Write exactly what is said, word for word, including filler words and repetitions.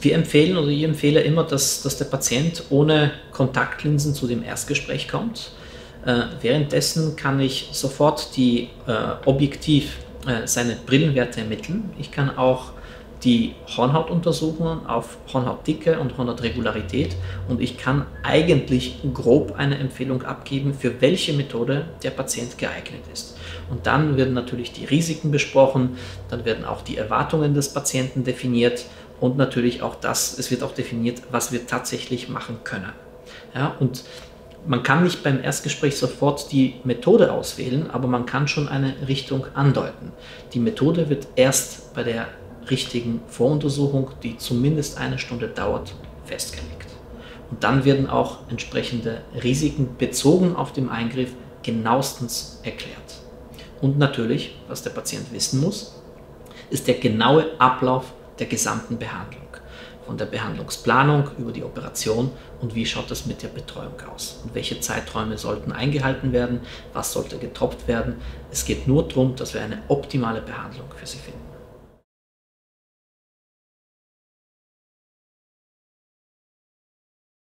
Wir empfehlen oder ich empfehle immer, dass, dass der Patient ohne Kontaktlinsen zu dem Erstgespräch kommt. Äh, währenddessen kann ich sofort die äh, objektiv äh, seine Brillenwerte ermitteln. Ich kann auch die Hornhautuntersuchungen auf Hornhautdicke und Hornhautregularität und ich kann eigentlich grob eine Empfehlung abgeben, für welche Methode der Patient geeignet ist. Und dann werden natürlich die Risiken besprochen, dann werden auch die Erwartungen des Patienten definiert und natürlich auch das, es wird auch definiert, was wir tatsächlich machen können. Ja, und man kann nicht beim Erstgespräch sofort die Methode auswählen, aber man kann schon eine Richtung andeuten. Die Methode wird erst bei der richtigen Voruntersuchung, die zumindest eine Stunde dauert, festgelegt. Und dann werden auch entsprechende Risiken bezogen auf den Eingriff genauestens erklärt. Und natürlich, was der Patient wissen muss, ist der genaue Ablauf der gesamten Behandlung. Von der Behandlungsplanung über die Operation und wie schaut das mit der Betreuung aus. Und welche Zeiträume sollten eingehalten werden, was sollte getropft werden. Es geht nur darum, dass wir eine optimale Behandlung für sie finden.